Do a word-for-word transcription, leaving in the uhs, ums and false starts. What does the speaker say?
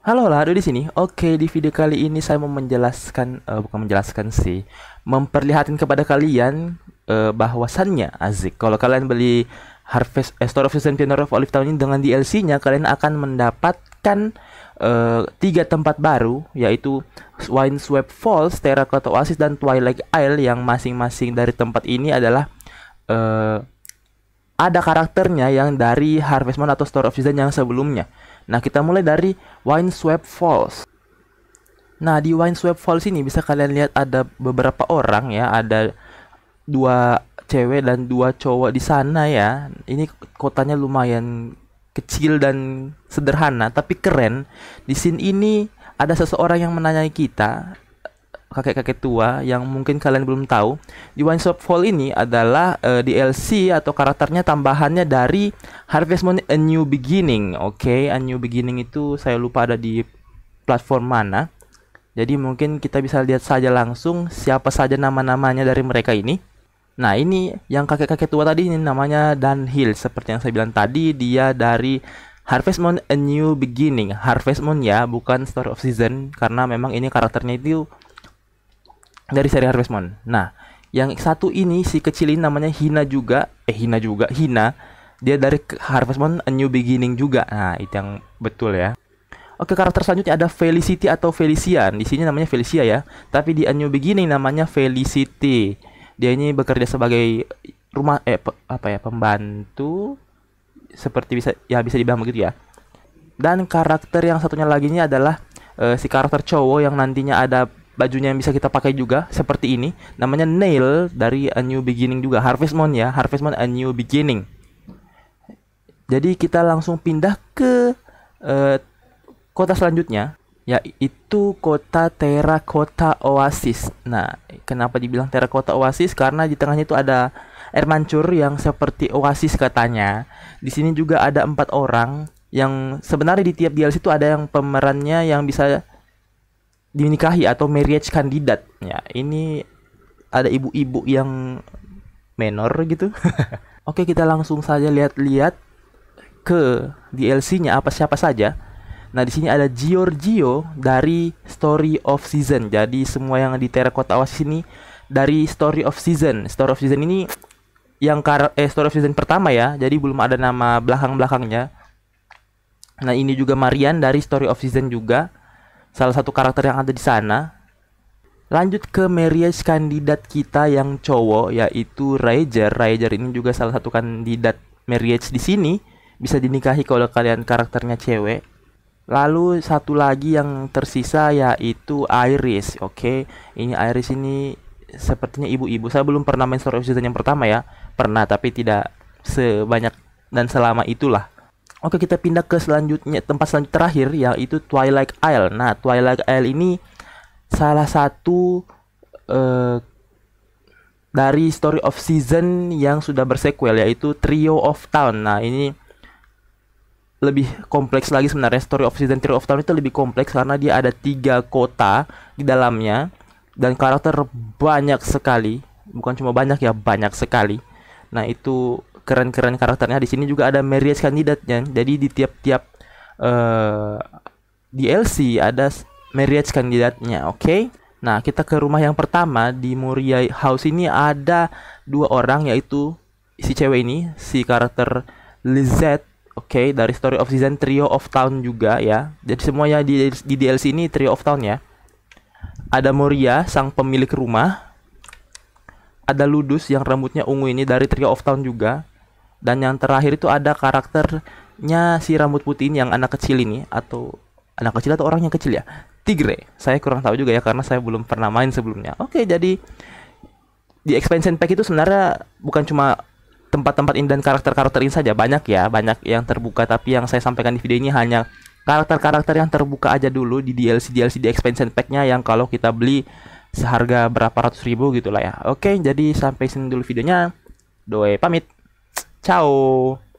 Halo Lado di sini. Oke, di video kali ini saya mau menjelaskan uh, bukan menjelaskan sih, memperlihatkan kepada kalian uh, bahwasannya azik. Kalau kalian beli Harvest eh, Story of Seasons Pioneers of Olive Town ini dengan D L C-nya, kalian akan mendapatkan uh, tiga tempat baru, yaitu Windswept Falls, Terracotta Oasis, dan Twilight Isle, yang masing-masing dari tempat ini adalah uh, ada karakternya yang dari Harvest Moon atau Story of Seasons yang sebelumnya. Nah, kita mulai dari Windswept Falls. Nah, di Windswept Falls ini bisa kalian lihat ada beberapa orang ya, ada dua cewek dan dua cowok di sana ya. Ini kotanya lumayan kecil dan sederhana tapi keren. Di scene ini ada seseorang yang menanyai kita, kakek-kakek tua yang mungkin kalian belum tahu. Di Windswept Falls ini adalah uh, D L C atau karakternya tambahannya dari Harvest Moon A New Beginning. Oke, okay, A New Beginning itu saya lupa ada di platform mana. Jadi mungkin kita bisa lihat saja langsung siapa saja nama-namanya dari mereka ini. Nah, ini yang kakek-kakek tua tadi ini namanya Dunhill. Seperti yang saya bilang tadi, dia dari Harvest Moon A New Beginning. Harvest Moon ya, bukan Story of Season, karena memang ini karakternya itu dari seri Harvest Moon. Nah, yang satu ini si kecil ini namanya Hina juga. Eh Hina juga, Hina. Dia dari Harvest Moon A New Beginning juga. Nah, itu yang betul ya. Oke, karakter selanjutnya ada Felicity atau Felician. Di sini namanya Felicia ya, tapi di A New Beginning namanya Felicity. Dia ini bekerja sebagai rumah eh pe, apa ya, pembantu. Seperti bisa ya bisa dibilang begitu ya. Dan karakter yang satunya lagi ini adalah uh, si karakter cowok yang nantinya ada bajunya yang bisa kita pakai juga seperti ini, namanya Neil dari A New Beginning juga, Harvest Moon ya, Harvest Moon A New Beginning. Jadi kita langsung pindah ke uh, kota selanjutnya, yaitu kota Terracotta Oasis. Nah, kenapa dibilang Terracotta Oasis? Karena di tengahnya itu ada air mancur yang seperti oasis katanya. Di sini juga ada empat orang yang sebenarnya di tiap D L C itu ada yang pemerannya yang bisa dinikahi atau marriage kandidat ya. Ini ada ibu-ibu yang menor gitu. Oke, kita langsung saja lihat-lihat ke D L C-nya apa siapa saja. Nah, di sini ada Giorgio dari Story of Season. Jadi semua yang di Terracotta Oasis ini dari Story of Season. Story of Season ini yang kar eh Story of Season pertama ya. Jadi belum ada nama belakang-belakangnya. Nah, ini juga Marian dari Story of Season juga, salah satu karakter yang ada di sana. Lanjut ke marriage kandidat kita yang cowok, yaitu Raeger. Raeger ini juga salah satu kandidat marriage di sini, bisa dinikahi kalau kalian karakternya cewek. Lalu satu lagi yang tersisa yaitu Iris. Oke, ini Iris ini sepertinya ibu-ibu. Saya belum pernah main Story of Season yang pertama ya. Pernah tapi tidak sebanyak dan selama itulah. Oke, kita pindah ke selanjutnya, tempat selanjutnya terakhir, yaitu Twilight Isle. Nah, Twilight Isle ini salah satu uh, dari Story of Season yang sudah bersequel, yaitu Trio of Town. Nah, ini lebih kompleks lagi sebenarnya. Story of Season Trio of Town itu lebih kompleks karena dia ada tiga kota di dalamnya dan karakter banyak sekali. Bukan cuma banyak ya, banyak sekali. Nah, itu keren-keren karakternya. Di sini juga ada marriage kandidatnya. Jadi di tiap-tiap uh, D L C ada marriage kandidatnya. Oke. Okay? Nah, kita ke rumah yang pertama di Moria House ini ada dua orang, yaitu si cewek ini, si karakter Lisette. Oke, okay, dari Story of Season Trio of Town juga ya. Jadi semuanya di, di D L C ini Trio of Town ya. Ada Moria, sang pemilik rumah. Ada Ludus yang rambutnya ungu ini dari Trio of Town juga. Dan yang terakhir itu ada karakternya si rambut putih ini, yang anak kecil ini. Atau anak kecil atau orang yang kecil ya, Tigre. Saya kurang tahu juga ya karena saya belum pernah main sebelumnya. Oke, jadi di expansion pack itu sebenarnya bukan cuma tempat-tempat ini dan karakter-karakter ini saja. Banyak ya, banyak yang terbuka. Tapi yang saya sampaikan di video ini hanya karakter-karakter yang terbuka aja dulu di D L C D L C di expansion packnya, yang kalau kita beli seharga berapa ratus ribu gitulah ya. Oke, jadi sampai sini dulu videonya. Dowe pamit. Ciao.